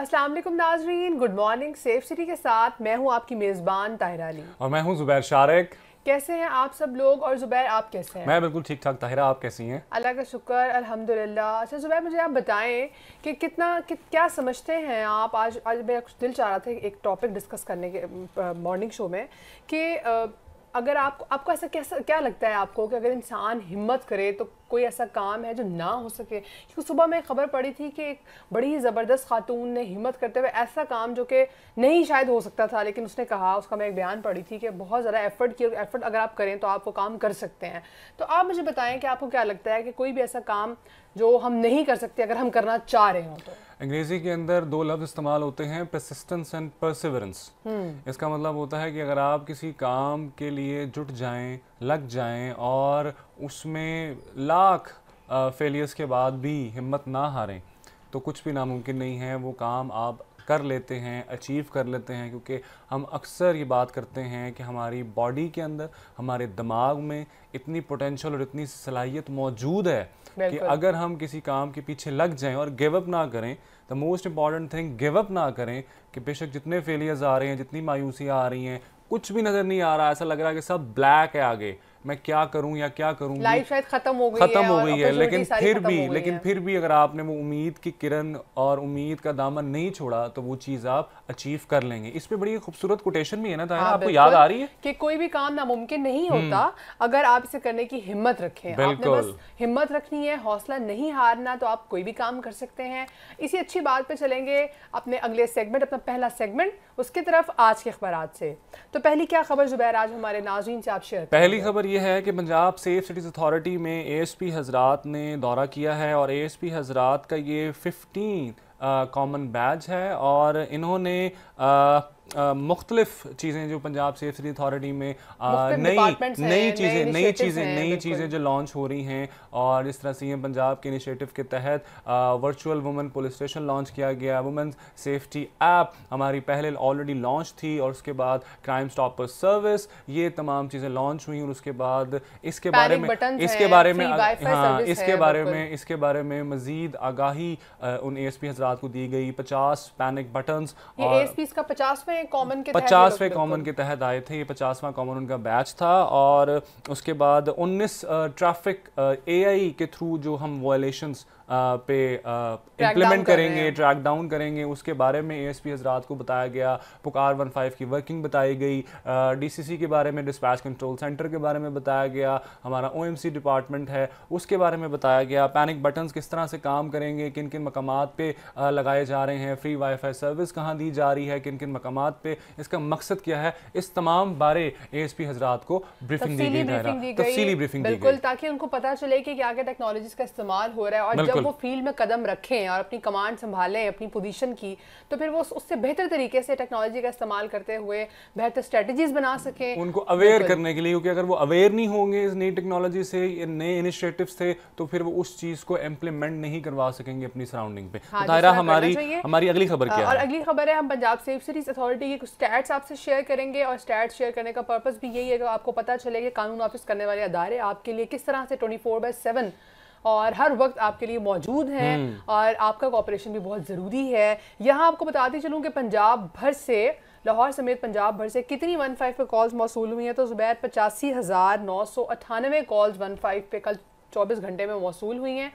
अस्सलाम वालेकुम नाज़रीन, गुड मॉर्निंग। सेफ सिटी के साथ मैं हूँ आपकी मेज़बान ताहिरा अली और मैं हूँ ज़ुबैर। शारिक कैसे हैं आप सब लोग? और ज़ुबैर आप कैसे हैं? मैं बिल्कुल ठीक ठाक ताहिरा, आप कैसी हैं? अल्लाह का शुक्र अल्हम्दुलिल्लाह। अच्छा ज़ुबैर, मुझे आप बताएं कि क्या समझते हैं आप, आज मेरा कुछ दिल चाह रहा था एक टॉपिक डिस्कस करने के मॉर्निंग शो में कि अगर आपको ऐसा क्या लगता है आपको कि अगर इंसान हिम्मत करे तो कोई ऐसा काम है जो ना हो सके? क्योंकि सुबह में खबर पड़ी थी कि एक बड़ी ही ज़बरदस्त खातून ने हिम्मत करते हुए ऐसा काम जो कि नहीं शायद हो सकता था, लेकिन उसने कहा, उसका मैं एक बयान पढ़ी थी कि बहुत ज़्यादा एफर्ट अगर आप करें तो आप वो काम कर सकते हैं। तो आप मुझे बताएं कि आपको क्या लगता है कि कोई भी ऐसा काम जो हम नहीं कर सकते अगर हम करना चाह रहे हों तो? अंग्रेज़ी के अंदर दो लफ्ज़ इस्तेमाल होते हैं, परसिस्टेंस एंड परसिवरेंस। इसका मतलब होता है कि अगर आप किसी काम के लिए जुट जाएं, लग जाएं और उसमें लाख फेलियर्स के बाद भी हिम्मत ना हारें तो कुछ भी नामुमकिन नहीं है, वो काम आप कर लेते हैं, अचीव कर लेते हैं। क्योंकि हम अक्सर ये बात करते हैं कि हमारी बॉडी के अंदर, हमारे दिमाग में इतनी पोटेंशियल और इतनी सलाहियत मौजूद है कि अगर हम किसी काम के पीछे लग जाएं और गिव अप ना करें, the most important thing give up ना करें कि बेशक जितने फेलियर्स आ रहे हैं, जितनी मायूसियाँ आ रही हैं, कुछ भी नज़र नहीं आ रहा, ऐसा लग रहा है कि सब ब्लैक है, आगे मैं क्या करूं या क्या करूंगी, लाइफ शायद खत्म हो गई है, लेकिन फिर भी अगर आपने वो उम्मीद की किरण और उम्मीद का दामन नहीं छोड़ा तो वो चीज़ आप अचीव कर लेंगे। इस पे बड़ी खूबसूरत कोटेशन भी है ना ताहिरा, आपको याद आ रही है कि कोई भी काम नामुमकिन नहीं होता अगर आप इसे करने की हिम्मत रखें। आपने बस हिम्मत रखनी है, हौसला नहीं हारना, तो आप कोई भी काम कर सकते हैं। इसी अच्छी बात पे चलेंगे अपने अगले सेगमेंट, अपना पहला सेगमेंट, उसकी तरफ आज के अखबार से। तो पहली क्या खबर ज़ुबैर आज हमारे नाज़रीन से आप शेयर? पहली खबर ये है कि पंजाब सेफ सिटीज अथॉरिटी में एएसपी हजरत ने दौरा किया है और एएसपी हजरत का ये 15 कॉमन बैज है और इन्होंने मुख्तलिफ चीज़ें जो पंजाब सेफ सिटी अथॉरिटी में नई चीज़ें जो लॉन्च हो रही हैं, और इस तरह से पंजाब के इनिशिएटिव के तहत virtual woman police station launch किया गया, वुमन सेफ्टी ऐप हमारी पहले ऑलरेडी लॉन्च थी और उसके बाद क्राइम स्टॉपर्स सर्विस, ये तमाम चीज़ें लॉन्च हुई और उसके बाद इसके बारे में मज़ीद आगाही उन एएसपी हजरात को दी गई। 50 पैनिक बटन, 50वें कॉमन के तहत आए थे, ये 50वां कॉमन उनका बैच था। और उसके बाद 19 ट्रैफिक एआई के थ्रू जो हम वायलेशंस पे इम्प्लीमेंट करेंगे, ट्रैक डाउन करेंगे, उसके बारे में एएसपी हजरात को बताया गया। पुकार 15 की वर्किंग बताई गई, डीसीसी के बारे में, डिस्पैच कंट्रोल सेंटर के बारे में बताया गया, हमारा ओएमसी डिपार्टमेंट है उसके बारे में बताया गया, पैनिक बटन्स किस तरह से काम करेंगे, किन किन मकामात पे लगाए जा रहे हैं, फ्री वाईफाई सर्विस कहाँ दी जा रही है, किन किन मकामात पे इसका मकसद क्या है, इस तमाम बारे एएसपी हजरात को ब्रीफिंग दी गई, तफसीली ब्रीफिंग दी गई, ताकि उनको पता चले कि क्या क्या टेक्नोलॉजीज का इस्तेमाल हो रहा है और वो फील्ड में कदम रखें और अपनी कमांड संभालें, अपनी पोजीशन की, तो फिर वो उससे बेहतर तरीके से टेक्नोलॉजी का इस्तेमाल करते हुए बेहतर स्ट्रेटजीज बना सकें, उनको अवेयर करने के लिए। क्योंकि अगर वो अवेयर नहीं होंगे इस नई टेक्नोलॉजी से, नए इनिशिएटिव से, तो फिर वो उस चीज को इम्प्लीमेंट नहीं करवा सकेंगे अपनी सराउंडिंग पे। ताहिरा हमारी अगली खबर क्या है? और अगली खबर है, हम पंजाब सेफ सिटीज अथॉरिटी के कुछ स्टैट्स आपसे शेयर करेंगे और स्टैट्स शेयर करने का पर्पस भी यही है कि आपको पता चले कि कानून ऑफिस करने वाले अदारे आपके लिए किस तरह से 24/7 और हर वक्त आपके लिए मौजूद हैं और आपका कोऑपरेशन भी बहुत ज़रूरी है। यहाँ आपको बताती चलूँ कि पंजाब भर से, लाहौर समेत पंजाब भर से कितनी 15 पे कॉल्स मौसूल हुई हैं? तो ज़ुबैर 85,998 कॉल्स 15 पे कल 24 घंटे में मौसूल हुई हैं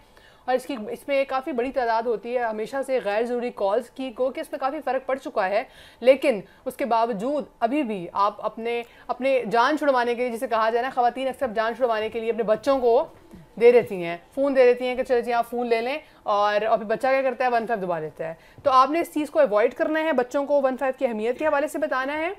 और इसमें काफ़ी बड़ी तादाद होती है हमेशा से गैर ज़रूरी कॉल्स की, को कि इसमें काफ़ी फ़र्क पड़ चुका है। लेकिन उसके बावजूद अभी भी आप अपने जान छुड़वाने के लिए, जिसे कहा जाए ना, ख़वातीन अक्सर जान छुड़वाने के लिए अपने बच्चों को दे देती हैं, फ़ोन दे देती हैं कि चलो जी आप फ़ोन ले लें, और अभी बच्चा क्या करता है, 15 दबा देता है। तो आपने इस चीज़ को अवॉइड करना है, बच्चों को 15 की अहमियत के हवाले से बताना है।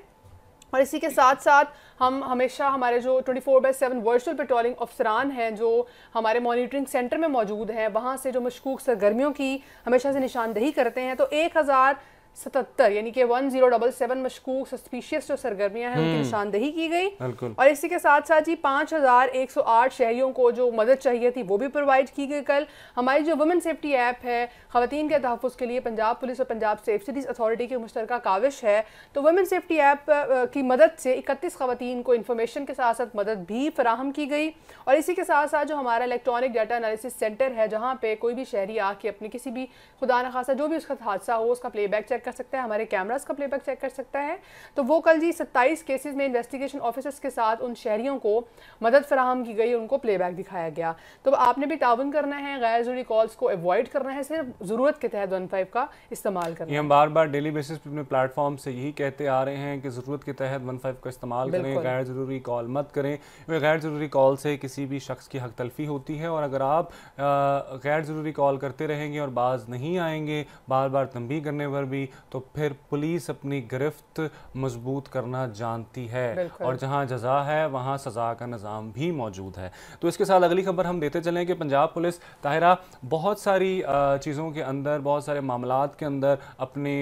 और इसी के साथ साथ हम हमेशा हमारे जो 24/7 वर्चुअल पेट्रोलिंग अफसरान हैं जो हमारे मॉनिटरिंग सेंटर में मौजूद हैं, वहाँ से जो मशकूक सरगर्मियों की हमेशा से निशानदेही करते हैं, तो 1,000 77 यानी कि 1077 मशकूक सस्पिशियस जो सरगर्मियां हैं उनकी निशानदेही की गई। और इसी के साथ साथ जी 5108 शहरियों को जो मदद चाहिए थी वो भी प्रोवाइड की गई। कल हमारी जो वुमन सेफ्टी ऐप है खवातीन के तहफ़ुज़ के लिए पंजाब पुलिस और पंजाब सेफ सिटीज अथॉरिटी की मुश्तरका काविश है, तो वुमन सेफ्टी ऐप की मदद से 31 खवातीन को इन्फॉर्मेशन के साथ साथ मदद भी फराहम की गई। और इसी के साथ साथ जो हमारा इलेक्ट्रॉनिक डाटा अनालिसिस सेंटर है जहाँ पर कोई भी शहरी आके अपने किसी भी खुदा न खासा जो भी उसका हादसा हो उसका प्लेबैक चेक कर सकता है, हमारे कैमरास का प्लेबैक चेक कर सकता है। तो वो कल जी 27 केसेस में इन्वेस्टिगेशन ऑफिसर्स के साथ उन शहरियों को मदद फराहम की गई, उनको प्लेबैक दिखाया गया। तो आपने भी ताउन करना है, गैर ज़रूरी कॉल्स को अवॉइड करना है, सिर्फ ज़रूरत के तहत 15 का इस्तेमाल करना है। हम बार बार डेली बेसिस पे अपने प्लेटफॉर्म से यही कहते आ रहे हैं कि ज़रूरत के तहत 15 का इस्तेमाल करें, गैर ज़रूरी कॉल मत करें। गैर ज़रूरी कॉल से किसी भी शख्स की हक तलफी होती है और अगर आप गैर ज़रूरी कॉल करते रहेंगे और बाज नहीं आएंगे बार बार तंबीह करने पर भी, तो फिर पुलिस अपनी गिरफ्त मजबूत करना जानती है और जहां जजा है वहां सजा का निज़ाम भी मौजूद है। तो इसके साथ अगली खबर हम देते चलें कि पंजाब पुलिस ताहिरा बहुत सारी चीज़ों के अंदर बहुत सारे मामलात के अंदर अपने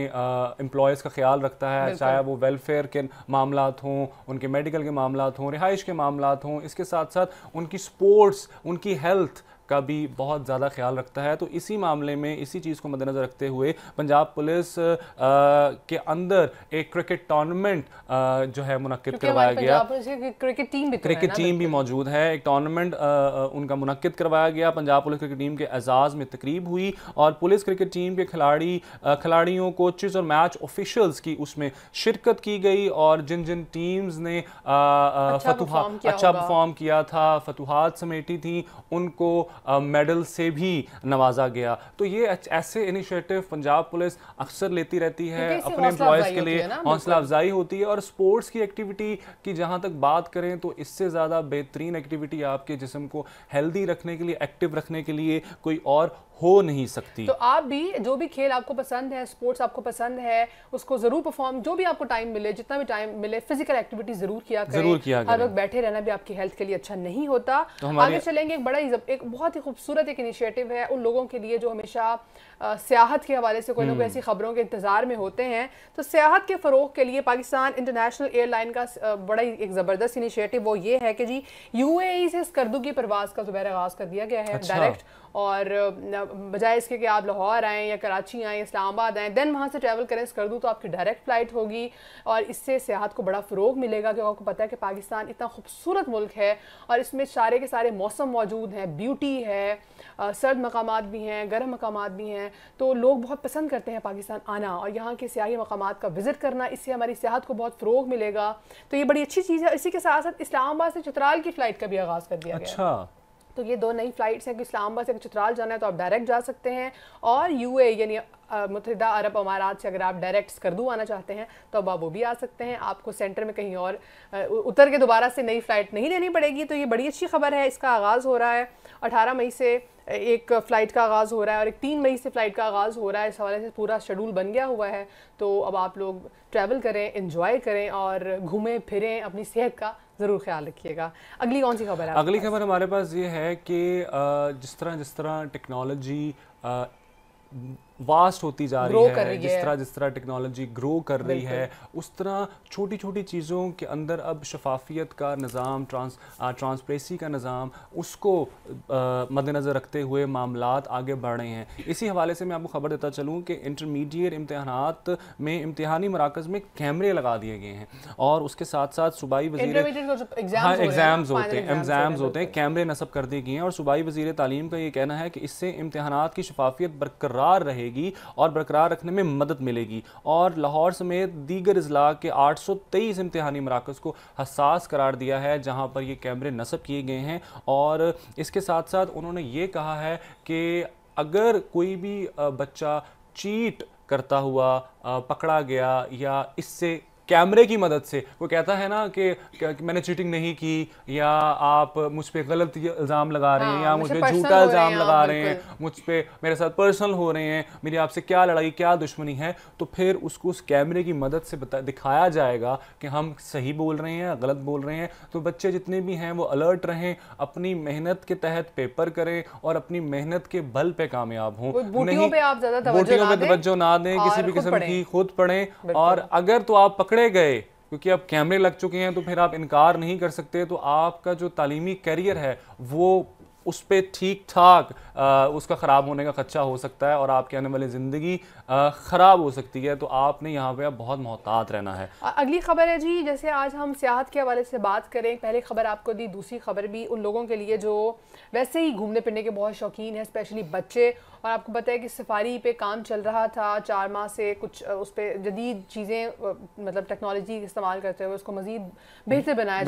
एम्प्लॉयज़ का ख्याल रखता है, चाहे वो वेलफेयर के मामलात हों, उनके मेडिकल के मामलात हों, रिहाइश के मामलात हों, इसके साथ साथ उनकी स्पोर्ट्स, उनकी हेल्थ का भी बहुत ज़्यादा ख्याल रखता है। तो इसी मामले में इसी चीज़ को मद्देनज़र रखते हुए पंजाब पुलिस के अंदर एक क्रिकेट टूर्नामेंट जो है मुनक्किद करवाया गया। क्रिकेट टीम भी मौजूद है, एक टूर्नामेंट उनका मुनक्किद करवाया गया। पंजाब पुलिस क्रिकेट टीम के एजाज़ में तकरीब हुई और पुलिस क्रिकेट टीम के खिलाड़ियों कोचेज़ और मैच ऑफिशल्स की उसमें शिरकत की गई और जिन जिन टीम्स ने अच्छा परफॉर्म किया था, फतूहात समेटी थी, उनको मेडल से भी नवाजा गया। तो ये ऐसे इनिशिएटिव पंजाब पुलिस अक्सर लेती रहती है अपने एम्प्लॉयज़ के लिए, हौसला अफजाई होती है। और स्पोर्ट्स की एक्टिविटी की जहाँ तक बात करें तो इससे ज़्यादा बेहतरीन एक्टिविटी आपके जिस्म को हेल्दी रखने के लिए, एक्टिव रखने के लिए कोई और हो नहीं सकती। तो आप भी जो भी खेल आपको पसंद है, स्पोर्ट्स आपको पसंद है, उसको ज़रूर परफॉर्म, जो भी आपको टाइम मिले, जितना भी टाइम मिले फिजिकल एक्टिविटी ज़रूर किया करें। हर वक्त बैठे रहना भी आपकी हेल्थ के लिए अच्छा नहीं होता। तो आगे चलेंगे, एक बहुत ही खूबसूरत एक इनिशिएटिव है उन लोगों के लिए जो हमेशा सियाहत के हवाले से कोई ना कोई ऐसी खबरों के इंतज़ार में होते हैं। तो सियाहत के फ़रोग के लिए पाकिस्तान इंटरनेशनल एयरलाइन का बड़ा एक ज़बरदस्त इनिशिएटिव वो ये है कि जी यूएई से स्कर्दू की परवाज़ का ज़ुबैर आगाज़ कर दिया गया है डायरेक्ट, और बजाय इसके कि आप लाहौर आएँ या कराची आएँ, इस्लामबाद आएँ, दैन वहाँ से ट्रैवल करें स्कर्दू, तो आपकी डायरेक्ट फ़्लाइट होगी और इससे सियाहत को बड़ा फ़रोग मिलेगा। क्योंकि आपको पता है कि पाकिस्तान इतना खूबसूरत मुल्क है और इसमें सारे के सारे मौसम मौजूद हैं, ब्यूटी है, सर्द मकामात भी हैं, गर्म मकामात भी हैं, तो लोग बहुत पसंद करते हैं पाकिस्तान आना और यहाँ के सियाही मकामात का विज़िट करना। इससे हमारी सियाहत को बहुत फ़रोग मिलेगा, तो ये बड़ी अच्छी चीज़ है। इसी के साथ साथ इस्लामाबाद से चित्राल की फ़्लाइट का भी आगाज़ कर दिया गया। तो ये दो नई फ़्लाइट्स हैं कि इस्लामाबाद से चित्राल जाना है तो आप डायरेक्ट जा सकते हैं, और यूएई यानी मुत्तहिदा अरब अमारात से अगर आप डायरेक्ट स्कर्दू आना चाहते हैं तो अब आप वो भी आ सकते हैं। आपको सेंटर में कहीं और उतर के दोबारा से नई फ़्लाइट नहीं लेनी पड़ेगी। तो ये बड़ी अच्छी खबर है, इसका आगाज़ हो रहा है। 18 मई से एक फ़्लाइट का आगाज़ हो रहा है और एक 3 मई से फ़्लाइट का आगाज़ हो रहा है। इस हवाले से पूरा शेड्यूल बन गया हुआ है। तो अब आप लोग ट्रैवल करें, इन्जॉय करें और घूमें फिरें, अपनी सेहत का ज़रूर ख्याल रखिएगा। अगली कौन सी खबर है? अगली खबर हमारे पास ये है कि जिस तरह टेक्नोलॉजी वास्ट होती जा रही है, जिस तरह टेक्नोलॉजी ग्रो कर रही है, उस तरह छोटी छोटी चीज़ों के अंदर अब शफाफियत का निज़ाम, ट्रांसपेरेंसी का निज़ाम, उसको मद्देनज़र रखते हुए मामलात आगे बढ़ रहे हैं। इसी हवाले से मैं आपको खबर देता चलूँ कि इंटरमीडिएट इम्तहानात में इम्तहानी मराकज़ में कैमरे लगा दिए गए हैं और उसके साथ साथ सूबाई एग्ज़ाम्स होते हैं कैमरे नस्ब कर दिए गए हैं। और सूबाई वज़ीर तालीम का ये कहना है कि इससे इम्तहानात की शफाफियत बरकरार रहेगी और बरकरार रखने में मदद मिलेगी। और लाहौर समेत दीगर इजला के 823 इम्तहानी मराकज़ को हसास करार दिया है जहां पर ये कैमरे नस्ब किए गए हैं। और इसके साथ साथ उन्होंने ये कहा है कि अगर कोई भी बच्चा चीट करता हुआ पकड़ा गया या इससे कैमरे की मदद से वो कहता है ना कि मैंने चीटिंग नहीं की, या आप मुझ पर गलत इल्ज़ाम लगा रहे हैं, या मुझ पर झूठा इल्ज़ाम लगा रहे हैं, मुझ पर मेरे साथ पर्सनल हो रहे हैं, मेरी आपसे क्या लड़ाई क्या दुश्मनी है, तो फिर उसको उस कैमरे की मदद से दिखाया जाएगा कि हम सही बोल रहे हैं या गलत बोल रहे हैं। तो बच्चे जितने भी हैं वो अलर्ट रहें, अपनी मेहनत के तहत पेपर करें और अपनी मेहनत के बल पे कामयाब हों, बूटियों पे आप ज़्यादा तवज्जो ना दें, किसी भी किस्म की खुद पढ़ें। और अगर तो आप पकड़े गए, क्योंकि आप कैमरे लग चुके हैं तो फिर आप इनकार नहीं कर सकते, तो आपका जो तालीमी करियर है वो उस पर ठीक ठाक उसका ख़राब होने का खदशा हो सकता है और आपकी आने वाली ज़िंदगी ख़राब हो सकती है। तो आपने यहाँ पे बहुत मोहतात रहना है। अगली खबर है जी, जैसे आज हम सियाहत के हवाले से बात करें, पहले खबर आपको दी, दूसरी खबर भी उन लोगों के लिए जो वैसे ही घूमने फिरने के बहुत शौकीन हैं, स्पेशली बच्चे। और आपको पता है कि सफारी पे काम चल रहा था 4 माह से, कुछ उस पर जदीद चीज़ें मतलब टेक्नोलॉजी इस्तेमाल करते हुए उसको मज़ीद बेहतर बनाया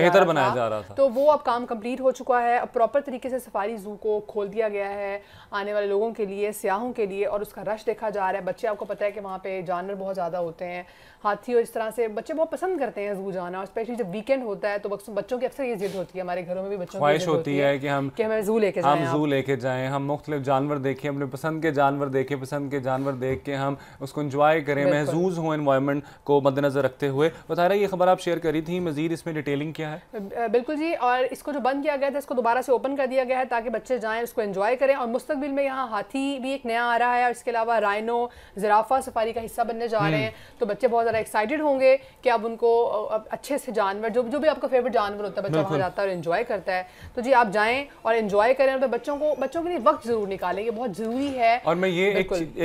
जा रहा था। तो वो अब काम कम्प्लीट हो चुका है, अब प्रॉपर तरीके से सफारी ज़ू को खोल दिया गया है आने वाले लोगों के लिए, सियाहों के लिए, और उसका रश देखा जा रहा है। बच्चे, आपको पता है कि वहाँ पे जानवर बहुत ज़्यादा होते हैं, हाथी, और इस तरह से बच्चे बहुत पसंद करते हैं ज़ू जाना, और स्पेशली जब वीकेंड होता है तो बच्चों की अक्सर ये जिद होती है, हमारे घरों में भी बच्चों की जिद होती है कि हमें ज़ू लेके जाएँ, हम मुख्तलिफ जानवर देखें, अपने पसंद के जानवर देख के हम उसको इंजॉय करें, महजूज़ हों एनवायरनमेंट को मद्देनज़र रखते हुए। बता रहा, ये खबर आप शेयर करी थी, मज़ीद इसमें डिटेलिंग क्या है? बिल्कुल जी, और इसको जो बंद किया गया था इसको दोबारा से ओपन कर दिया गया है ताकि बच्चे जाएँ, उसको एंजॉय करें। और मुस्तकबिल में यहाँ हाथी भी एक नया आ रहा है और इसके अलावा राइनो, जिराफा सफारी का हिस्सा बनने जा रहे हैं, तो बच्चे बहुत ज़्यादा एक्साइटेड होंगे कि अब उनको अच्छे से जानवर, जो भी आपका फेवरेट जानवर होता है, बच्चा वहाँ जाता है और एंजॉय करता है। तो जी आप जाएँ और एंजॉय करें, तो बच्चों के लिए वक्त ज़रूर निकालें, ये बहुत ज़रूरी है। और मैं ये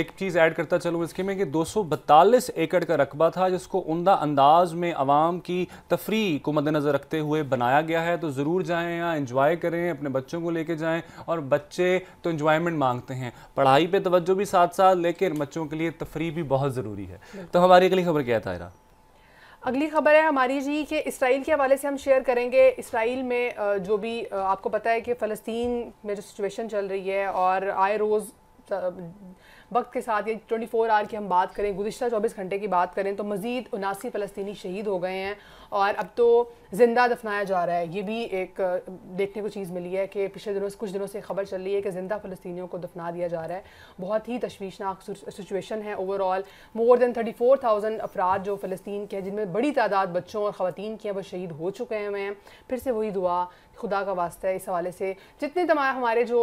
एक चीज़ ऐड करता चलूँ इसके में कि 242 एकड़ का रकबा था जिसको उमदा अंदाज में आवाम की तफरी को मद्देनज़र रखते हुए बनाया गया है। तो ज़रूर जाएँ, यहाँ एंजॉय करें, अपने बच्चों को लेके जाएँ। और बच्चे तो एंजॉयमेंट मांगते हैं, पढ़ाई पे तवज्जो भी साथ साथ, लेकिन बच्चों के लिए तफरी भी बहुत ज़रूरी है। तो हमारी अगली खबर क्या है ताहिरा? अगली खबर है हमारी जी कि इसराइल के हवाले से हम शेयर करेंगे। इसराइल में जो भी आपको पता है कि फ़लस्तीन में जो सिचुएशन चल रही है और आए रोज़ वक्त के साथ, ये 24 आवर की हम बात करें, गुज़िश्ता 24 घंटे की बात करें तो मज़ीद 79 फ़लस्तीनी शहीद हो गए हैं और अब तो ज़िंदा दफनाया जा रहा है। ये भी एक देखने को चीज़ मिली है कि पिछले दिनों कुछ दिनों से खबर चल रही है कि ज़िंदा फ़लस्तीनियों को दफना दिया जा रहा है। बहुत ही तशवीशनाक सिचुएशन है ओवरऑल। मोर दैन 34,000 अफराद जो फ़लस्तीन के हैं, जिनमें बड़ी तादाद बच्चों और ख़वातीन की हैं, वो शहीद हो चुके हैं। फिर से वही दुआ, खुदा का वास्ता है, इस हवाले से जितने तमाम हमारे जो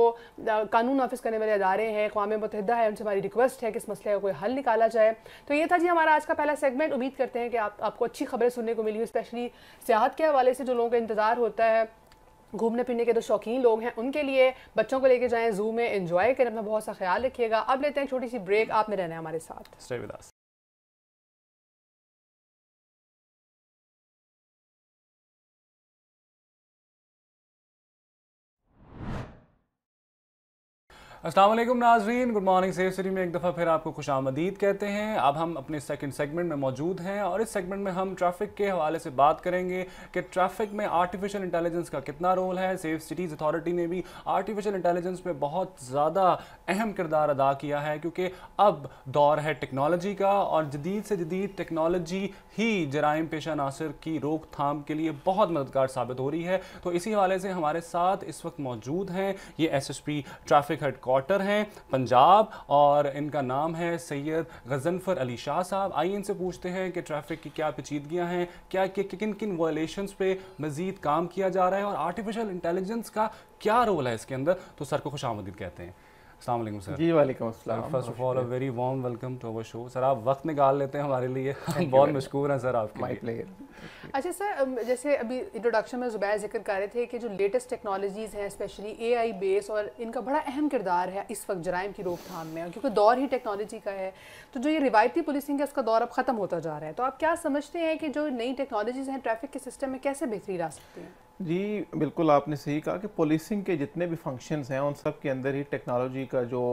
कानून नाफिज़ करने वाले अदारे हैं, अक़वाम मुत्तहिदा है, उनसे हमारी रिक्वेस्ट है कि इस मसले का कोई हल निकाला जाए। तो ये था जी हमारा आज का पहला सेगमेंट। उम्मीद करते हैं कि आपको अच्छी खबरें सुनने को मिली, स्पेशली सियाहत के हवाले से जो लोगों का इंतज़ार होता है, घूमने फिरने के जो शौकीन लोग हैं उनके लिए। बच्चों को लेके जाएँ ज़ू में, एंजॉय करें, अपना बहुत सा ख्याल रखिएगा। अब लेते हैं छोटी सी ब्रेक, आपने रहना है हमारे साथ। अस्सलाम वालेकुम नाज़रीन, गुड मॉर्निंग, सेफ सिटी में एक दफ़ा फिर आपको खुशामदीद कहते हैं। अब हम अपने सेकंड सेगमेंट में मौजूद हैं और इस सेगमेंट में हम ट्रैफिक के हवाले से बात करेंगे कि ट्रैफिक में आर्टिफिशियल इंटेलिजेंस का कितना रोल है। सेफ सिटीज़ अथॉरिटी ने भी आर्टिफिशियल इंटेलिजेंस में बहुत ज़्यादा अहम किरदार अदा किया है, क्योंकि अब दौर है टेक्नोलॉजी का और जदीद से जदीद टेक्नोलॉजी ही जराइम पेशा अनासर की रोकथाम के लिए बहुत मददगार साबित हो रही है। तो इसी हवाले से हमारे साथ इस वक्त मौजूद हैं ये एसएसपी ट्रैफिक हेड क्वार्टर हैं पंजाब, और इनका नाम है सैयद गजनफर अली शाह साहब। आइए इनसे पूछते हैं कि ट्रैफिक की क्या पेचीदगियां हैं, क्या किन वायलेशंस पे मज़ीद काम किया जा रहा है और आर्टिफिशियल इंटेलिजेंस का क्या रोल है इसके अंदर। तो सर को खुशामदीद कहते हैं। अस्सलाम वालेकुम सर। जी वालेकुम अस्सलाम। First of all a very warm welcome to our show. Sir आप वक्त निकाल लेते हैं हमारे लिए, हम बहुत मशकूर हैं सर आपके। My player. अच्छा सर, जैसे अभी इंट्रोडक्शन में ज़ुबैर जिक्र कर रहे थे कि जो लेटेस्ट टेक्नोलॉजीज़ हैं, स्पेशली एआई बेस, और इनका बड़ा अहम किरदार है इस वक्त जराइम की रोकथाम में, और क्योंकि दौर ही टेक्नोलॉजी का है, तो जो ये रिवायती पुलिसिंग है उसका दौर अब ख़त्म होता जा रहा है। तो आप क्या समझते हैं कि जो नई टेक्नोलॉजीज़ हैं ट्रैफिक के सिस्टम में कैसे बेहतरी ला सकती हैं? जी बिल्कुल, आपने सही कहा कि पुलिसिंग के जितने भी फंक्शंस हैं उन सब के अंदर ही टेक्नोलॉजी का जो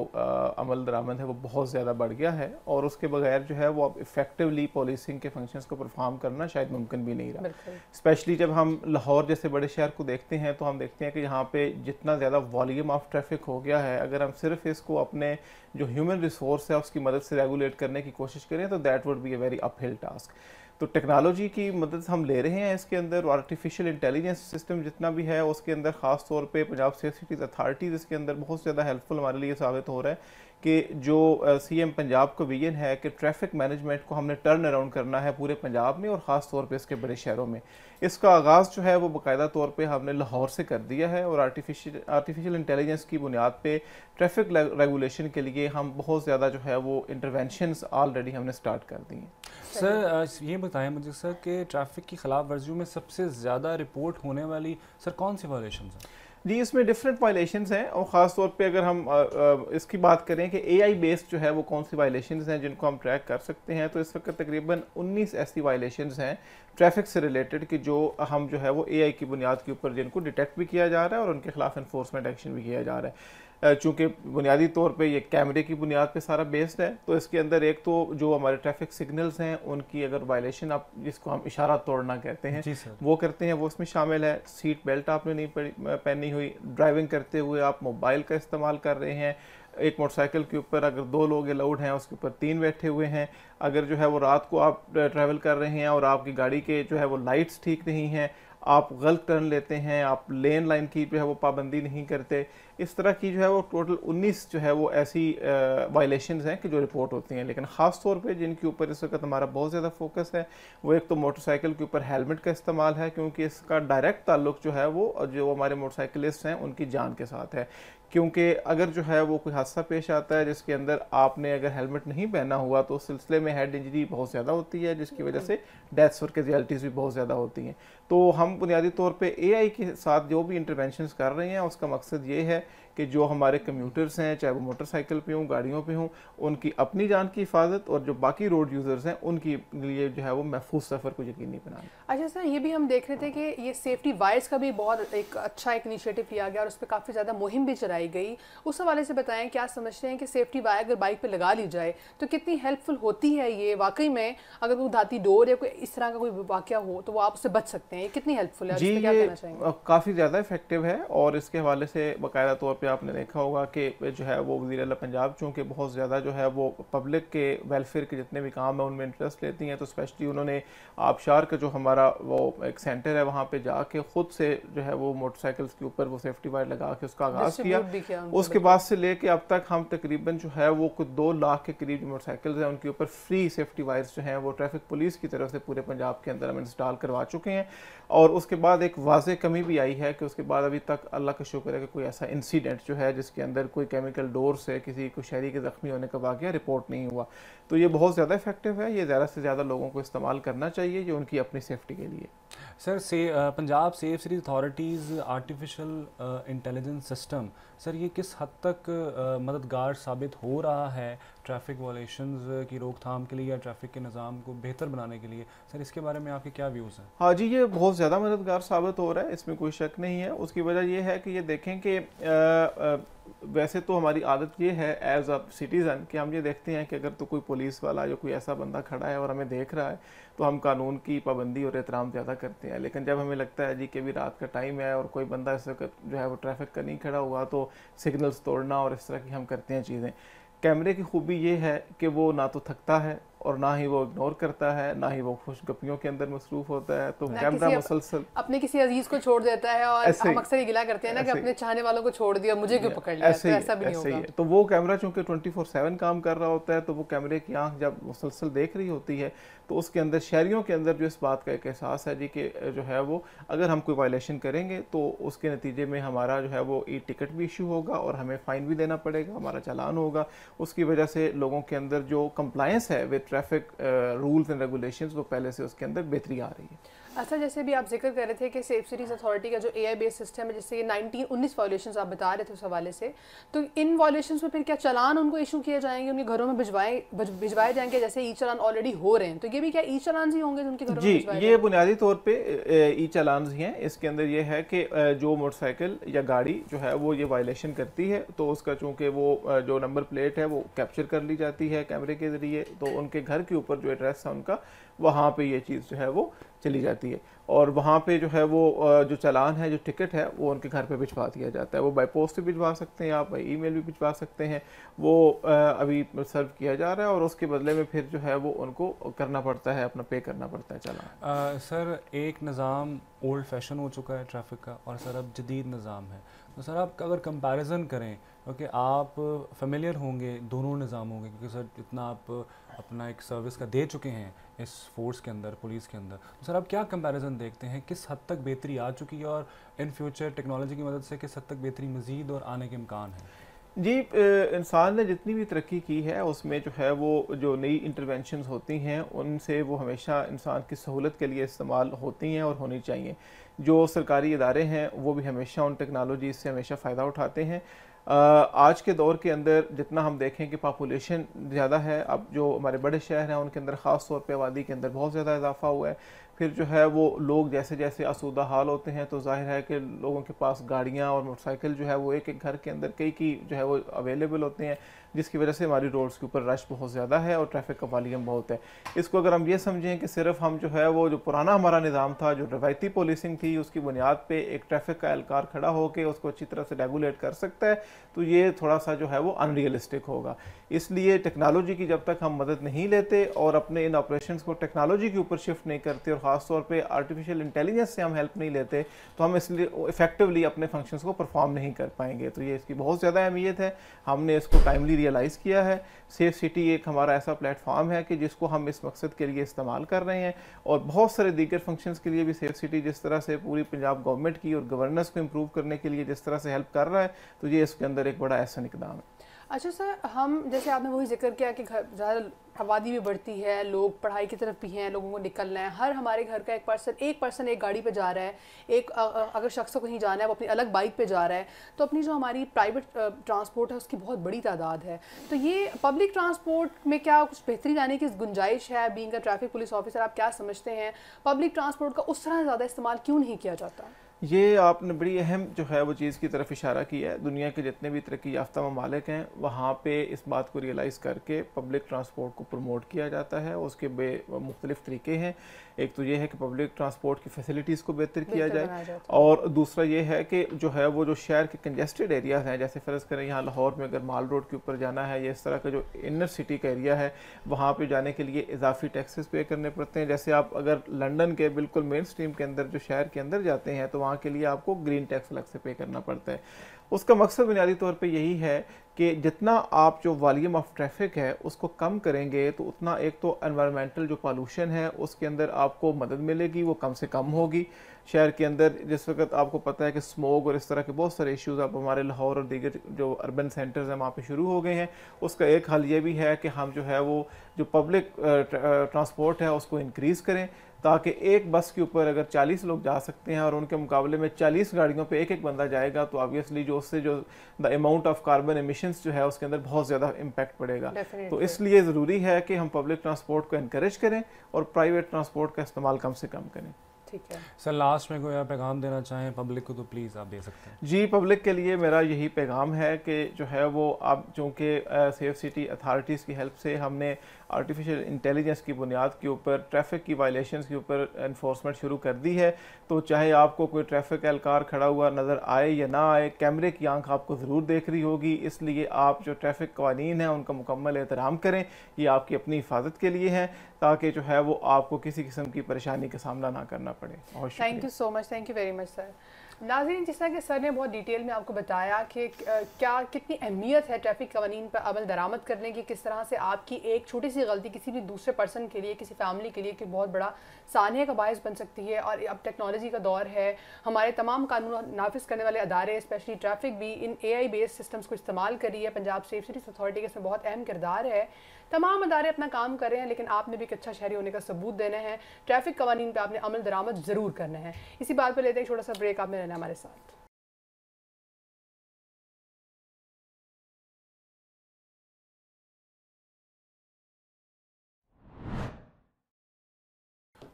अमल दरामद है वो बहुत ज़्यादा बढ़ गया है, और उसके बगैर जो है वो अब इफ़ेक्टिवली पुलिसिंग के फंक्शंस को परफॉर्म करना शायद मुमकिन भी नहीं रहा। स्पेशली जब हम लाहौर जैसे बड़े शहर को देखते हैं तो हम देखते हैं कि यहाँ पे जितना ज़्यादा वॉलीम ऑफ ट्रैफिक हो गया है, अगर हम सिर्फ इसको अपने जो ह्यूमन रिसोर्स है उसकी मदद से रेगुलेट करने की कोशिश करें तो that would be a very uphill task. तो टेक्नोलॉजी की मदद हम ले रहे हैं इसके अंदर, आर्टिफिशियल इंटेलिजेंस सिस्टम जितना भी है उसके अंदर ख़ास तौर पे पंजाब सेफ सिटीज अथॉरिटी इसके अंदर बहुत ज़्यादा हेल्पफुल हमारे लिए साबित हो रहा है कि जो सीएम पंजाब का विजन है कि ट्रैफिक मैनेजमेंट को हमने टर्न अराउंड करना है पूरे पंजाब में और ख़ास तौर पे इसके बड़े शहरों में। इसका आगाज़ जो है वो बाकायदा तौर पे हमने लाहौर से कर दिया है और आर्टिफिशियल इंटेलिजेंस की बुनियाद पे ट्रैफिक रेगुलेशन के लिए हम बहुत ज़्यादा जो है वो इंटरवेंशनस ऑलरेडी हमने स्टार्ट कर दी हैं। सर ये बताएं मुझे सर कि ट्रैफिक की खिलाफ वर्जियों में सबसे ज़्यादा रिपोर्ट होने वाली सर कौन सी वायलेशन है? जी इसमें डिफरेंट वायलेशंस हैं और ख़ास तौर पे अगर हम इसकी बात करें कि एआई बेस्ड जो है वो कौन सी वायलेशंस हैं जिनको हम ट्रैक कर सकते हैं, तो इस वक्त तकरीबन 19 ऐसी वायलेशंस हैं ट्रैफिक से रिलेटेड कि जो हम जो है वो एआई की बुनियाद के ऊपर जिनको डिटेक्ट भी किया जा रहा है और उनके खिलाफ एनफोर्समेंट एक्शन भी किया जा रहा है। चूँकि बुनियादी तौर पे ये कैमरे की बुनियाद पे सारा बेस्ड है, तो इसके अंदर एक तो जो हमारे ट्रैफिक सिग्नल्स हैं उनकी अगर वायलेशन आप जिसको हम इशारा तोड़ना कहते हैं वो करते हैं वो इसमें शामिल है। सीट बेल्ट आपने नहीं पहनी हुई, ड्राइविंग करते हुए आप मोबाइल का इस्तेमाल कर रहे हैं, एक मोटरसाइकिल के ऊपर अगर 2 लोग अलाउड हैं उसके ऊपर 3 बैठे हुए हैं, अगर जो है वो रात को आप ट्रैवल कर रहे हैं और आपकी गाड़ी के जो है वो लाइट्स ठीक नहीं हैं, आप गलत टर्न लेते हैं, आप लेन लाइन की जो है वो पाबंदी नहीं करते, इस तरह की जो है वो टोटल 19 जो है वो ऐसी वायलेशंस हैं कि जो रिपोर्ट होती हैं। लेकिन ख़ास तौर पे जिनके ऊपर इस वक्त हमारा बहुत ज़्यादा फोकस है वो एक तो मोटरसाइकिल के ऊपर हेलमेट का इस्तेमाल है क्योंकि इसका डायरेक्ट ताल्लुक जो है वो जो हमारे मोटरसाइकिलिस्ट हैं उनकी जान के साथ है, क्योंकि अगर जो है वो कोई हादसा पेश आता है जिसके अंदर आपने अगर हेलमेट नहीं पहना हुआ तो उस सिलसिले में हेड इंजरी बहुत ज़्यादा होती है जिसकी वजह से डेथ्स और कैजुअल्टीज़ भी बहुत ज़्यादा होती हैं। तो हम बुनियादी तौर पे एआई के साथ जो भी इंटरवेंशंस कर रहे हैं उसका मकसद ये है कि जो हमारे कम्यूटर्स हैं चाहे वो मोटरसाइकिल पे हों गाड़ियों पे हों उनकी अपनी जान की हिफाजत और जो बाकी रोड यूज़र्स हैं उनके लिए जो है वो महफूज सफ़र को यकीनी बनाना। अच्छा सर ये भी हम देख रहे थे कि ये सेफ्टी वायर्स का भी बहुत एक अच्छा एक इनिशिएटिव लिया गया और उस पर काफ़ी ज़्यादा मुहिम भी चलाई गई, उस हवाले से बताएँ क्या समझते हैं कि सेफ्टी वायर अगर बाइक पर लगा ली जाए तो कितनी हेल्पफुल होती है ये वाकई में, अगर कोई धाती डोर या कोई इस तरह का कोई वाक़ा हो तो वो आप उससे बच सकते हैं, ये कितनी हेल्पफुल है? जी ये काफ़ी ज़्यादा इफेक्टिव है और इसके हवाले से बाकायदा तौर पे आपने देखा होगा कि जो है वो वज़ीर-ए-आला पंजाब चूँकि बहुत ज़्यादा जो है वो पब्लिक के वेलफेयर के जितने भी काम हैं उनमें इंटरेस्ट लेती हैं, तो स्पेशली उन्होंने आबशार का जो हमारा वो एक सेंटर है वहाँ पे जाके ख़ुद से जो है वो मोटरसाइकिल्स के ऊपर वो सेफ्टी वायर लगा के उसका आगाज़ किया। उसके बाद से लेके अब तक हम तकरीबन जो है वो कुछ 2 लाख के करीब मोटरसाइकिल्स हैं उनके ऊपर फ्री सेफ्टी वायर्स जो हैं वो ट्रैफिक पुलिस की तरफ से पूरे पंजाब के अंदर हम इंस्टॉल करवा चुके हैं। और उसके बाद एक वाज़े कमी भी आई है कि उसके बाद अभी तक अल्लाह का शुक्र है कि कोई ऐसा इंसिडेंट जो है जिसके अंदर कोई केमिकल डोर से किसी को शहरी के ज़ख्मी होने का वाक़या रिपोर्ट नहीं हुआ। तो ये बहुत ज़्यादा इफेक्टिव है, ये ज़्यादा से ज़्यादा लोगों को इस्तेमाल करना चाहिए ये उनकी अपनी सेफ्टी के लिए। Sir Punjab safe cities authorities artificial intelligence system sir ये किस हद तक मददगार साबित हो रहा है ट्रैफिक वायलेशंस की रोकथाम के लिए या ट्रैफिक के निज़ाम को बेहतर बनाने के लिए, सर इसके बारे में आपके क्या व्यूज़ हैं? हाँ जी ये बहुत ज़्यादा मददगार साबित हो रहा है, इसमें कोई शक नहीं है। उसकी वजह यह है कि ये देखें कि वैसे तो हमारी आदत ये है एज अ सिटीज़न कि हम ये देखते हैं कि अगर तो कोई पुलिस वाला या कोई ऐसा बंदा खड़ा है और हमें देख रहा है तो हम कानून की पाबंदी और एहतराम ज़्यादा करते हैं, लेकिन जब हमें लगता है जी कि अभी रात का टाइम है और कोई बंदा इस वक्त जो है वो ट्रैफिक का नहीं खड़ा हुआ तो सिग्नल्स तोड़ना और इस तरह की हम करते हैं चीज़ें। कैमरे की खूबी ये है कि वो ना तो थकता है और ना ही वो इग्नोर करता है, ना ही वो खुशगपियों के अंदर मसरूफ होता है, तो कैमरा मुसलसल अपने किसी अजीज को छोड़ देता है और हम अक्सर ये गिला करते हैं ना कि अपने चाहने वालों को छोड़ दिया मुझे क्यों पकड़ लिया, तो ऐसा भी नहीं होगा। तो वो कैमरा चूंकि 24/7 काम कर रहा होता है तो वो कैमरे की आंख जब मुसलसल देख रही होती है तो उसके अंदर शहरियों के अंदर जो इस बात का एक एहसास है जी कि जो है वो अगर हम कोई वायलेशन करेंगे तो उसके नतीजे में हमारा जो है वो ई टिकट भी इशू होगा और हमें फ़ाइन भी देना पड़ेगा, हमारा चालान होगा। उसकी वजह से लोगों के अंदर जो कंप्लायंस है with traffic rules and regulations वो पहले से उसके अंदर बेहतरी आ रही है। अच्छा जैसे भी आप जिक्र कर रहे थे कि सेफ सिटीज अथॉरिटी का जो एआई बेस्ड सिस्टम है जिससे ये 19-19 वायलेशंस आप बता रहे थे उस हवाले से, तो इन वायलेशंस में फिर क्या चालान उनको इशू किए जाएंगे, उनके घरों में भिजवाए जाएंगे जैसे ई चालान ऑलरेडी हो रहे हैं तो ये भी क्या ई चालान ही होंगे उनके घरों में? जी ये बुनियादी तौर पर ई चालान ही हैं। इसके अंदर ये है कि जो मोटरसाइकिल या गाड़ी जो है वो ये वायलेशन करती है तो उसका चूँकि वो जो नंबर प्लेट है वो कैप्चर कर ली जाती है कैमरे के ज़रिए, तो उनके घर के ऊपर जो एड्रेस है उनका वहाँ पे ये चीज़ जो है वो चली जाती है और वहाँ पे जो है वो जो चालान है, जो टिकट है, वो उनके घर पे भिजवा दिया जाता है। वो बाई पोस्ट भी भिजवा सकते हैं आप, बाई ईमेल भी भिजवा सकते हैं। वो अभी सर्व किया जा रहा है और उसके बदले में फिर जो है वो उनको करना पड़ता है, अपना पे करना पड़ता है चालान। सर एक निज़ाम ओल्ड फैशन हो चुका है ट्रैफिक का और सर अब जदीद निज़ाम है, तो सर आप अगर कंपैरिजन करें, ओके आप फेमिलियर होंगे दोनों निज़ामों के, क्योंकि सर इतना आप अपना एक सर्विस का दे चुके हैं इस फोर्स के अंदर, पुलिस के अंदर, तो सर आप क्या कंपैरिजन देखते हैं, किस हद तक बेहतरी आ चुकी है और इन फ्यूचर टेक्नोलॉजी की मदद से किस हद तक बेहतरी मज़ीद और आने के इम्कान है? जी, इंसान ने जितनी भी तरक्की की है उसमें जो है वो जो नई इंटरवेंशंस होती हैं उनसे वो हमेशा इंसान की सहूलत के लिए इस्तेमाल होती हैं और होनी चाहिए। जो सरकारी इदारे हैं वो भी हमेशा उन टेक्नोलॉजी से हमेशा फ़ायदा उठाते हैं। आज के दौर के अंदर जितना हम देखें कि पॉपुलेशन ज़्यादा है, अब जो हमारे बड़े शहर हैं उनके अंदर ख़ास तौर पे आबादी के अंदर बहुत ज़्यादा इजाफा हुआ है, फिर जो है वो लोग जैसे जैसे आसूदा हाल होते हैं तो जाहिर है कि लोगों के पास गाड़ियाँ और मोटरसाइकिल जो है वो एक एक घर के अंदर कई जो है वो अवेलेबल होते हैं, जिसकी वजह से हमारी रोड्स के ऊपर रश बहुत ज़्यादा है और ट्रैफिक का वॉल्यूम बहुत है। इसको अगर हम ये समझें कि सिर्फ हम जो है वो जो पुराना हमारा निज़ाम था, जो रवायती पुलिसिंग थी, उसकी बुनियाद पे एक ट्रैफिक का एहलकार खड़ा होकर उसको अच्छी तरह से रेगुलेट कर सकता है, तो ये थोड़ा सा जो है वो अनरियलिस्टिक होगा। इसलिए टेक्नोलॉजी की जब तक हम मदद नहीं लेते और अपने इन ऑपरेशंस को टेक्नोलॉजी के ऊपर शिफ्ट नहीं करते और ख़ास तौर पे आर्टिफिशियल इंटेलिजेंस से हम हेल्प नहीं लेते, तो हम इसलिए इफेक्टिवली अपने फंक्शंस को परफॉर्म नहीं कर पाएंगे। तो ये इसकी बहुत ज़्यादा अहमियत है, हमने इसको टाइमली रियलाइज़ किया है। सेफ सिटी एक हमारा ऐसा प्लेटफॉर्म है कि जिसको हम इस मकसद के लिए इस्तेमाल कर रहे हैं और बहुत सारे दीगर फंक्शंस के लिए भी सेफ सिटी जिस तरह से पूरी पंजाब गवर्नमेंट की और गवर्नेंस को इम्प्रूव करने के लिए जिस तरह से हेल्प कर रहा है, तो ये इसके अंदर एक बड़ा ऐसा इक़दाम है। अच्छा सर, हम जैसे आपने वही जिक्र किया कि घर ज़्यादा आबादी भी बढ़ती है, लोग पढ़ाई की तरफ भी हैं, लोगों को निकलना है, हर हमारे घर का एक पर्सन एक गाड़ी पे जा रहा है, एक अगर शख्स को कहीं जाना है वो अपनी अलग बाइक पे जा रहा है, तो अपनी जो हमारी प्राइवेट ट्रांसपोर्ट है उसकी बहुत बड़ी तादाद है। तो ये पब्लिक ट्रांसपोर्ट में क्या कुछ बेहतरी लाने की गुंजाइश है? Being a traffic police officer आप क्या समझते हैं, पब्लिक ट्रांसपोर्ट का उस तरह ज़्यादा इस्तेमाल क्यों नहीं किया जाता? ये आपने बड़ी अहम जो है वो चीज़ की तरफ इशारा किया है। दुनिया के जितने भी तरक्की याफ्ता ममालिक हैं वहाँ पे इस बात को रियलाइज़ करके पब्लिक ट्रांसपोर्ट को प्रमोट किया जाता है। उसके मुख्तलिफ तरीके हैं, एक तो ये है कि पब्लिक ट्रांसपोर्ट की फैसिलिटीज़ को बेहतर किया जाए और दूसरा ये है कि जो है वो जो शहर के कंजेस्टेड एरियाज़ हैं, जैसे फ़र्ज़ करें यहाँ लाहौर में अगर माल रोड के ऊपर जाना है या इस तरह का जो इनर सिटी का एरिया है वहाँ पर जाने के लिए इजाफी टैक्सेस पे करने पड़ते हैं। जैसे आप अगर लंदन के बिल्कुल मेन स्ट्रीम के अंदर जो शहर के अंदर जाते हैं तो वहाँ के लिए आपको ग्रीन टैक्स अलग से पे करना पड़ता है। उसका मकसद बुनियादी तौर पे यही है कि जितना आप जो वॉल्यूम ऑफ ट्रैफिक है उसको कम करेंगे तो उतना एक तो एनवायरमेंटल जो पॉल्यूशन है उसके अंदर आपको मदद मिलेगी, वो कम से कम होगी। शहर के अंदर जिस वक्त आपको पता है कि स्मोग और इस तरह के बहुत सारे इश्यूज़ अब हमारे लाहौर और दीगर जो अर्बन सेंटर्स हैं वहाँ पे शुरू हो गए हैं, उसका एक हल ये भी है कि हम जो है वो जो पब्लिक ट्रांसपोर्ट है उसको इंक्रीज़ करें ताकि एक बस के ऊपर अगर 40 लोग जा सकते हैं और उनके मुकाबले में 40 गाड़ियों पे एक एक बंदा जाएगा तो ऑब्वियसली जो उससे जो the amount of carbon emissions जो है उसके अंदर बहुत ज़्यादा इम्पैक्ट पड़ेगा। तो इसलिए ज़रूरी है कि हम पब्लिक ट्रांसपोर्ट को इनकरेज करें और प्राइवेट ट्रांसपोर्ट का इस्तेमाल कम से कम करें। ठीक है सर, लास्ट में कोई आप पैगाम देना चाहें पब्लिक को तो प्लीज़ आप दे सकते हैं। जी, पब्लिक के लिए मेरा यही पैगाम है कि जो है वो आप चूँकि सेफ सिटी अथॉरिटीज़ की हेल्प से हमने आर्टिफिशियल इंटेलिजेंस की बुनियाद के ऊपर ट्रैफिक की वायलेशंस के ऊपर एनफोर्समेंट शुरू कर दी है, तो चाहे आपको कोई ट्रैफिक एहलकार खड़ा हुआ नज़र आए या ना आए, कैमरे की आंख आपको ज़रूर देख रही होगी। इसलिए आप जो ट्रैफिक कानून है उनका मुकम्मल एहतराम करें, ये आपकी अपनी हिफाजत के लिए है ताकि जो है वो आपको किसी किस्म की परेशानी का सामना ना करना पड़े। और thank you so much, thank you very much sir. नाज़रीन, जिस तरह के सर ने बहुत डिटेल में आपको बताया कि क्या कितनी अहमियत है ट्रैफिक कानून पर अमल दरामद करने की, किस तरह से आपकी एक छोटी सी गलती किसी भी दूसरे पर्सन के लिए, किसी फैमिली के लिए कि बहुत बड़ा सानिया का बायस बन सकती है। और अब टेक्नोलॉजी का दौर है, हमारे तमाम कानून नाफिज करने वाले अदारे स्पेशली ट्रैफिक भी इन AI बेस्ड सिस्टम्स को इस्तेमाल करी है। पंजाब सेफ सिटीज अथॉरिटी का इसमें बहुत अहम किरदार है। तमाम अदारे अपना काम कर रहे हैं, लेकिन आपने भी एक अच्छा शहरी होने का सबूत देना है, ट्रैफिक कानून पर आपने अमल दरामद ज़रूर करना है। इसी बात पर लेते हैं छोटा सा ब्रेक, आपने रहना हमारे साथ।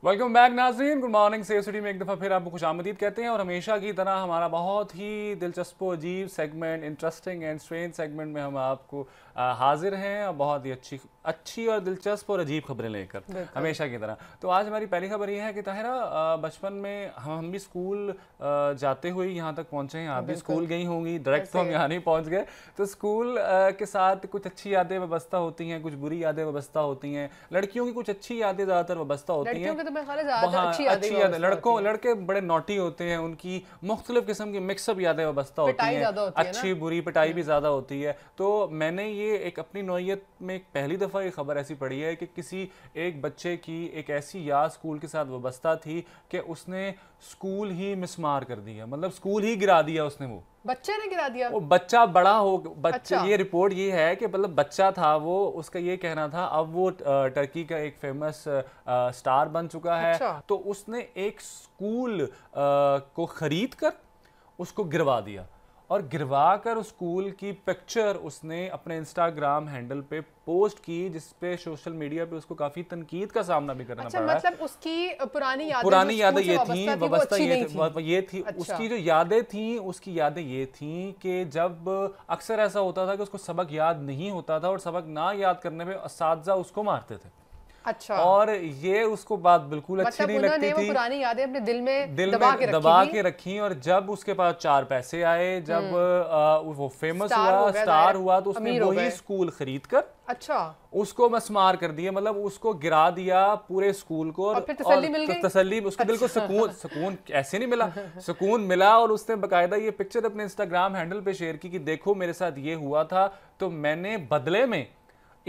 वेलकम बैक नाज़रीन, गुड मॉर्निंग। सेफ सिटी में एक दफ़ा फिर आपको खुशामदीद कहते हैं और हमेशा की तरह हमारा बहुत ही दिलचस्प अजीब segment, interesting and strange segment में हम आपको हाजिर हैं बहुत ही अच्छी और दिलचस्प और अजीब खबरें लेकर हमेशा की तरह। तो आज हमारी पहली खबर ये है कि ताहिरा, बचपन में हम भी स्कूल जाते हुए यहाँ तक पहुँचे हैं, आप भी स्कूल गई होंगी, डायरेक्ट तो हम यहाँ नहीं पहुँच गए। तो स्कूल के साथ कुछ अच्छी यादें वाबस्ता होती हैं, कुछ बुरी यादें वाबस्ता होती हैं। लड़कियों की कुछ अच्छी यादें ज़्यादातर वाबस्ता होती हैं, अच्छी यादें। लड़के बड़े नॉटी होते हैं, उनकी मुख्तलिफ किस्म की मिक्सअप यादें वाबस्ता होती हैं, अच्छी बुरी, पिटाई भी ज़्यादा होती है। तो मैंने ये एक अपनी नौयत में पहली दफ़ा ये खबर ऐसी पढ़ी है कि किसी एक बच्चे की एक ऐसी याद स्कूल के साथ वाबस्ता थी कि उसने स्कूल ही मिसमार कर दिया, मतलब स्कूल ही गिरा दिया उसने, वो बच्चे ने गिरा दिया, वो बच्चा बड़ा हो बच्चा। अच्छा। ये रिपोर्ट ये है कि मतलब बच्चा था वो, उसका ये कहना था अब वो टर्की का एक फेमस स्टार बन चुका है। अच्छा। तो उसने एक स्कूल को खरीद कर उसको गिरवा दिया, और गिरवा कर उस स्कूल की पिक्चर उसने अपने इंस्टाग्राम हैंडल पे पोस्ट की, जिस पे सोशल मीडिया पे उसको काफी तनकीद का सामना भी करना पड़ा। मतलब उसकी पुरानी यादें ये थी, वाबस्ता ये थी। अच्छा। उसकी जो यादें थी, उसकी यादें ये थी कि जब अक्सर ऐसा होता था कि उसको सबक याद नहीं होता था और सबक ना याद करने पे असातिज़ा उसको मारते थे। अच्छा। और ये उसको बात बिल्कुल अच्छी नहीं लगती थी। पुरानी यादें अपने दिल में दबा के रखी, और जब उसके पास 4 पैसे आए, जब वो फेमस हुआ, स्टार हुआ, तो उसने वही स्कूल खरीद कर अच्छा उसको मस्मार कर दिया, मतलब उसको गिरा दिया पूरे स्कूल को। और फिर तसल्ली मिल गई, तसल्ली उसके दिल को सुकून ऐसे नहीं मिला, सुकून मिला। और उसने बकायदा ये पिक्चर अपने इंस्टाग्राम हैंडल पे शेयर की कि देखो मेरे साथ ये हुआ था, तो मैंने बदले में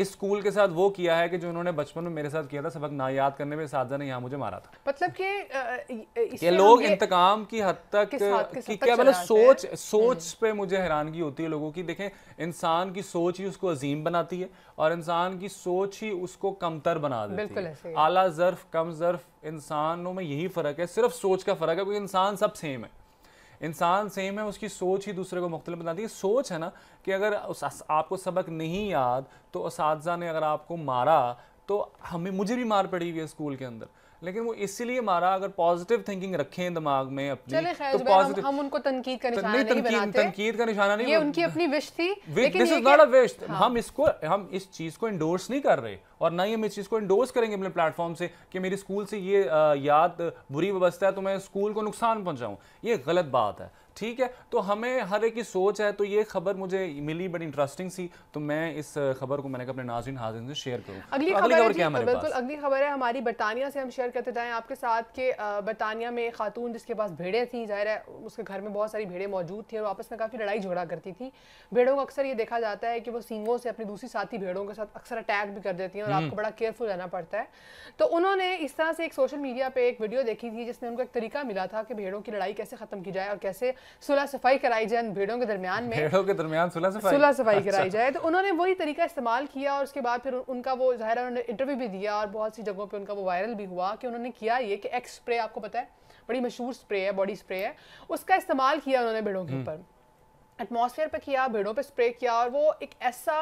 इस स्कूल के साथ वो किया है कि जो उन्होंने बचपन में मेरे साथ किया था, सबक ना याद करने में साजा ने यहाँ मुझे मारा था। मतलब कि लोग इंतकाम की हद तक कि क्या, मतलब सोच पे मुझे हैरानगी होती है लोगों की। देखें, इंसान की सोच ही उसको अजीम बनाती है, और इंसान की सोच ही उसको कमतर बना देती है। आला ज़र्फ, कम ज़र्फ, इंसानों में यही फ़र्क है, सिर्फ सोच का फ़र्क है, क्योंकि इंसान सब सेम है, इंसान सेम है, उसकी सोच ही दूसरे को मुख्तलिफ बनाती है। सोच है ना कि अगर आपको सबक नहीं याद तो असातिज़ा ने अगर आपको मारा तो मुझे भी मार पड़ी हुई है स्कूल के अंदर, लेकिन वो इसीलिए मारा। अगर पॉजिटिव थिंकिंग रखें दिमाग में अपनी, तो पॉजिटिव हम उनको तनकीद का निशाना नहीं बनाते, तनकीद का निशाना नहीं, ये उनकी अपनी विश थी, लेकिन this is not a wish. हम इस चीज़ को इंडोर्स नहीं कर रहे, और ना ही हम इस चीज़ को इंडोर्स करेंगे अपने प्लेटफॉर्म से कि मेरी स्कूल से ये याद बुरी वाबस्ता है तो मैं स्कूल को नुकसान पहुँचाऊँ, ये गलत बात है। ठीक है, तो हमें हर एक की सोच है। तो ये खबर मुझे मिली बड़ी इंटरेस्टिंग सी, तो मैं इस खबर को मैंने अपने नाज़रीन हाज़रीन से शेयर करूँ। अगली खबर है हमारी बरतानिया से, हम शेयर करते जाएँ आपके साथ कि बरतानिया में एक खातून जिसके पास भेड़ें थी, ज़ाहिर है उसके घर में बहुत सारी भेड़ें मौजूद थी और आपस में काफ़ी लड़ाई झगड़ा करती थी। भेड़ों को अक्सर ये देखा जाता है कि वो सींगों से अपनी दूसरी साथी भेड़ों के साथ अक्सर अटैक भी कर देती हैं, और आपको बड़ा केयरफुल रहना पड़ता है। तो उन्होंने इस तरह से एक सोशल मीडिया पर एक वीडियो देखी थी जिसमें उनको एक तरीका मिला था कि भेड़ों की लड़ाई कैसे ख़त्म की जाए और कैसे सुलह सफाई कराई जाए भेड़ों के दरमियान में, सुलह सफाई कराई जाए। तो उन्होंने वही तरीका इस्तेमाल किया, और उसके बाद फिर उनका वो ज़ाहिर है उन्होंने इंटरव्यू भी दिया और बहुत सी जगहों पे उनका वो वायरल भी हुआ कि उन्होंने किया ये कि एक्स स्प्रे, आपको पता है बड़ी मशहूर स्प्रे है, बॉडी स्प्रे है, उसका इस्तेमाल किया उन्होंने भेड़ों के ऊपर, एटमॉस्फेयर पे किया, भेड़ों पे स्प्रे किया, और वो एक ऐसा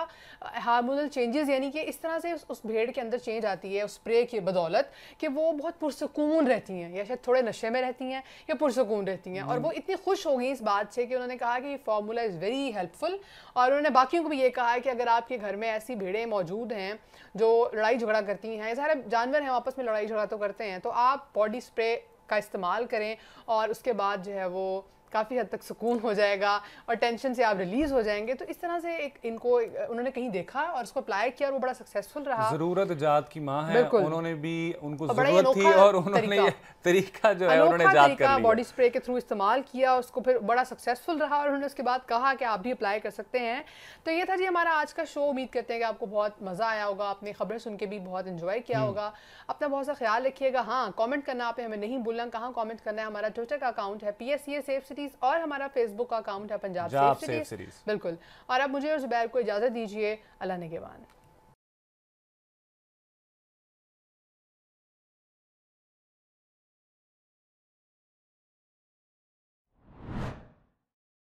हार्मोनल चेंजेस यानी कि इस तरह से उस भेड़ के अंदर चेंज आती है उस स्प्रे की बदौलत कि वो बहुत पुरसकून रहती हैं, या शायद थोड़े नशे में रहती हैं या पुरसकून रहती हैं। और वो इतनी खुश हो गई इस बात से कि उन्होंने कहा कि ये फार्मूला इज़ वेरी हेल्पफुल, और उन्होंने बाकियों को भी ये कहा कि अगर आपके घर में ऐसी भेड़ें मौजूद हैं जो लड़ाई झगड़ा करती हैं, सारे जानवर हैं आपस में लड़ाई झगड़ा तो करते हैं, तो आप बॉडी स्प्रे का इस्तेमाल करें और उसके बाद जो है वो काफ़ी हद तक सुकून हो जाएगा और टेंशन से आप रिलीज़ हो जाएंगे। तो इस तरह से एक इनको उन्होंने कहीं देखा और उसको अप्लाई किया और वो बड़ा सक्सेसफुल रहा। ज़रूरत इजाद की माँ है, उन्होंने भी उनको ज़रूरत थी और उन्होंने ये तरीका जो है उन्होंने इजाद कर लिया, बॉडी स्प्रे के थ्रू इस्तेमाल किया, उसको फिर बड़ा सक्सेसफुल रहा और उन्होंने उसके बाद कहा कि आप भी अप्लाई कर सकते हैं। तो ये था जी हमारा आज का शो। उम्मीद करते हैं कि आपको बहुत मज़ा आया होगा, आपने खबरें सुन के भी बहुत इन्जॉय किया होगा। अपना बहुत सा ख्याल रखिएगा। हाँ, कॉमेंट करना आपने हमें नहीं भूलना। कहाँ कॉमेंट करना है? हमारा ट्विटर का अकाउंट है PSCA सेफ सिटीज और हमारा फेसबुक का अकाउंट है पंजाब सेफ सिटीज। बिल्कुल। और अब मुझे और ज़ुबैर को इजाजत दीजिए। अल्लाह निगहबान।